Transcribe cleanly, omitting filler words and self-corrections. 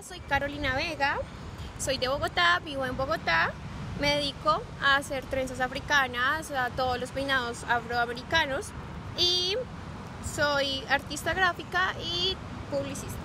Hola, soy Carolina Vega, soy de Bogotá, vivo en Bogotá, me dedico a hacer trenzas africanas, a todos los peinados afroamericanos y soy artista gráfica y publicista.